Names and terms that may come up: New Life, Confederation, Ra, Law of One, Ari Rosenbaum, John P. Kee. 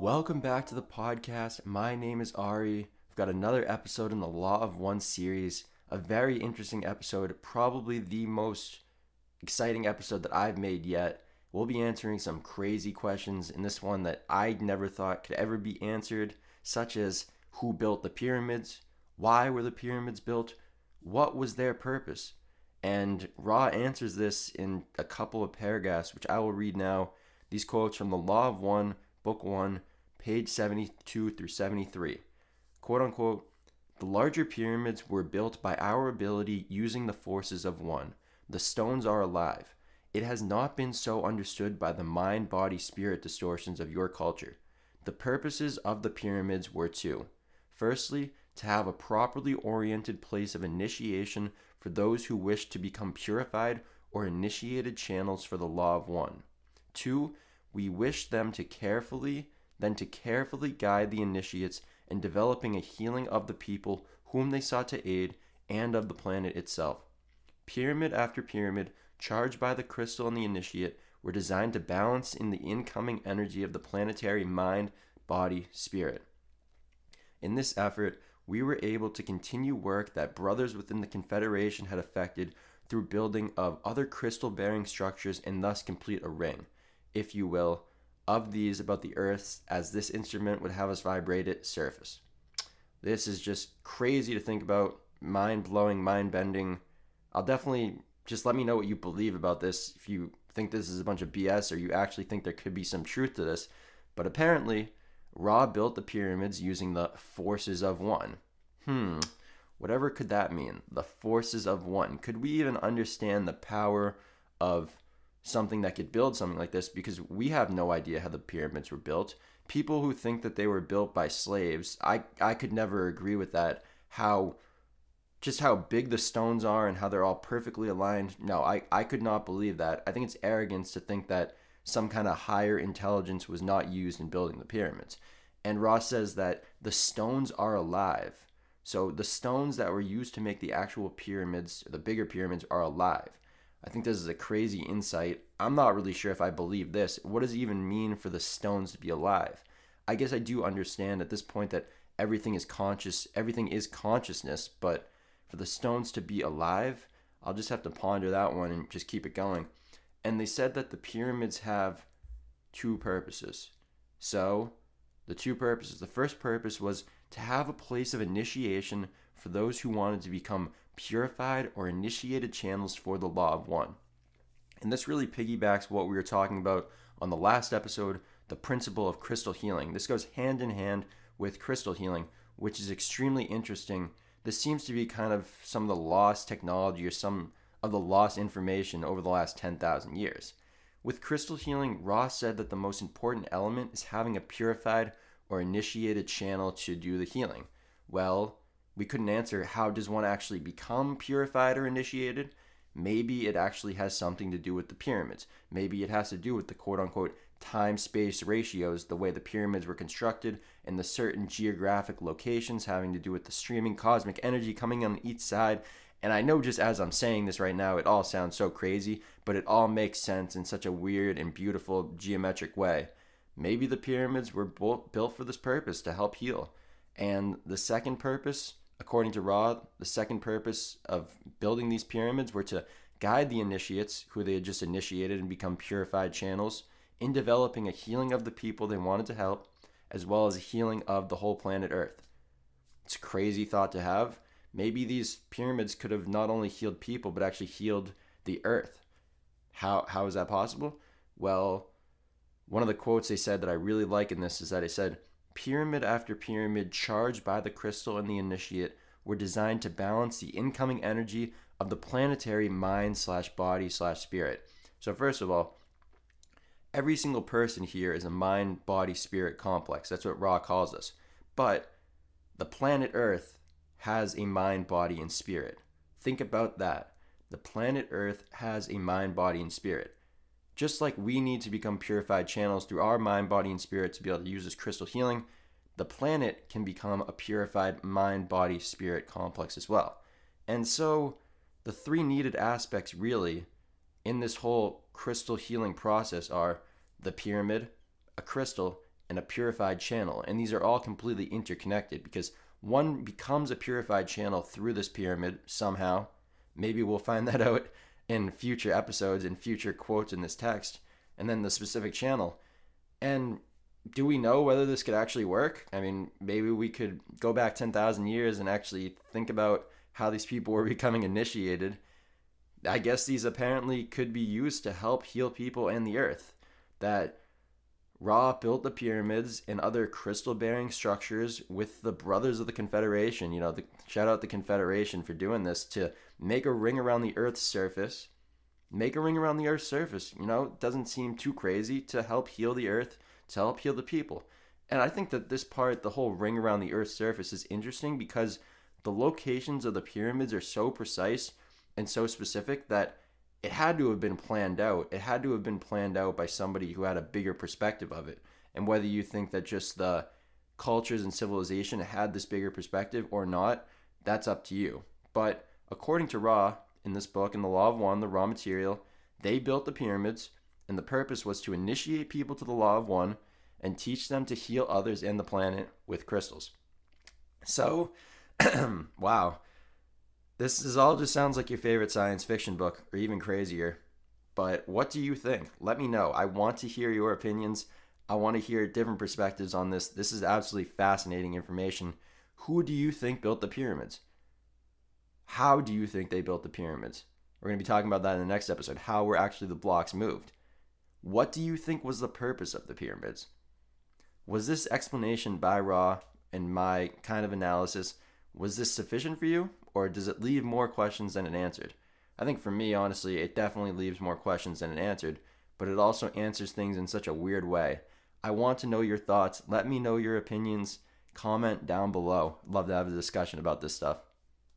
Welcome back to the podcast. My name is Ari. I've got another episode in the Law of One series, a very interesting episode, probably the most exciting episode that I've made yet. We'll be answering some crazy questions in this one that I never thought could ever be answered, such as who built the pyramids, why were the pyramids built, what was their purpose? And Ra answers this in a couple of paragraphs, which I will read now. These quotes from the Law of One, Book 1, page 72 through 73. Quote unquote, "The larger pyramids were built by our ability using the forces of one. The stones are alive. It has not been so understood by the mind-body-spirit distortions of your culture. The purposes of the pyramids were two. Firstly, to have a properly oriented place of initiation for those who wish to become purified or initiated channels for the Law of One. Two, we wish them to carefully guide the initiates in developing a healing of the people whom they sought to aid and of the planet itself. Pyramid after pyramid, charged by the crystal and the initiate, were designed to balance in the incoming energy of the planetary mind, body, spirit. In this effort, we were able to continue work that brothers within the Confederation had effected through building of other crystal-bearing structures and thus complete a ring, if you will, of these about the Earth's, as this instrument would have us vibrate its surface." This is just crazy to think about, mind-blowing, mind-bending. I'll definitely just let me know what you believe about this, if you think this is a bunch of BS or you actually think there could be some truth to this, but apparently Ra built the pyramids using the forces of one. Whatever could that mean? The forces of one. Could we even understand the power of something that could build something like this? Because we have no idea how the pyramids were built. People who think that they were built by slaves, I could never agree with that. Just how big the stones are and how they're all perfectly aligned. No, I could not believe that. I think it's arrogance to think that some kind of higher intelligence was not used in building the pyramids. And Ra says that the stones are alive. So the stones that were used to make the actual pyramids, the bigger pyramids, are alive. I think this is a crazy insight. I'm not really sure if I believe this. What does it even mean for the stones to be alive? I guess I do understand at this point that everything is conscious, everything is consciousness, but for the stones to be alive, I'll just have to ponder that one and just keep it going. And they said that the pyramids have two purposes. So, the two purposes. The first purpose was to have a place of initiation for those who wanted to become purified or initiated channels for the Law of One. And this really piggybacks what we were talking about on the last episode, the principle of crystal healing. This goes hand in hand with crystal healing, which is extremely interesting. This seems to be kind of some of the lost technology or some of the lost information over the last 10,000 years. With crystal healing, Ra said that the most important element is having a purified or initiated channel to do the healing. Well, we couldn't answer how does one actually become purified or initiated. Maybe it actually has something to do with the pyramids. Maybe it has to do with the quote-unquote time-space ratios, the way the pyramids were constructed, and the certain geographic locations having to do with the streaming cosmic energy coming on each side. And I know just as I'm saying this right now, it all sounds so crazy, but it all makes sense in such a weird and beautiful geometric way. Maybe the pyramids were built for this purpose, to help heal. And the second purpose, according to Ra, the second purpose of building these pyramids were to guide the initiates, who they had just initiated and become purified channels, in developing a healing of the people they wanted to help, as well as a healing of the whole planet Earth. It's a crazy thought to have. Maybe these pyramids could have not only healed people, but actually healed the Earth. How is that possible? Well, one of the quotes they said that I really like in this is that it said, "Pyramid after pyramid charged by the crystal and the initiate were designed to balance the incoming energy of the planetary mind/body/spirit. So first of all, every single person here is a mind-body-spirit complex. That's what Ra calls us. But the planet Earth has a mind, body, and spirit. Think about that. The planet Earth has a mind, body, and spirit. Just like we need to become purified channels through our mind, body, and spirit to be able to use this crystal healing, the planet can become a purified mind, body, spirit complex as well. And so the three needed aspects really in this whole crystal healing process are the pyramid, a crystal, and a purified channel. And these are all completely interconnected because one becomes a purified channel through this pyramid somehow. Maybe we'll find that out in future episodes and future quotes in this text, and then the specific channel. And do we know whether this could actually work? I mean, maybe we could go back 10,000 years and actually think about how these people were becoming initiated. I guess these apparently could be used to help heal people and the earth. That Ra built the pyramids and other crystal-bearing structures with the brothers of the Confederation. You know, shout out the Confederation for doing this, to make a ring around the Earth's surface. Make a ring around the Earth's surface, you know, doesn't seem too crazy, to help heal the Earth, to help heal the people. And I think that this part, the whole ring around the Earth's surface, is interesting because the locations of the pyramids are so precise and so specific that it had to have been planned out. It had to have been planned out by somebody who had a bigger perspective of it. And whether you think that just the cultures and civilization had this bigger perspective or not, that's up to you. But according to Ra, in this book, in the Law of One, the raw material, they built the pyramids, and the purpose was to initiate people to the Law of One and teach them to heal others and the planet with crystals. So, wow. This is all just sounds like your favorite science fiction book, or even crazier. But what do you think? Let me know. I want to hear your opinions. I want to hear different perspectives on this. This is absolutely fascinating information. Who do you think built the pyramids? How do you think they built the pyramids? We're going to be talking about that in the next episode, how were actually the blocks moved. What do you think was the purpose of the pyramids? Was this explanation by Ra and my kind of analysis, was this sufficient for you? Or does it leave more questions than it answered? I think for me, honestly, it definitely leaves more questions than it answered, but it also answers things in such a weird way. I want to know your thoughts. Let me know your opinions. Comment down below. Love to have a discussion about this stuff.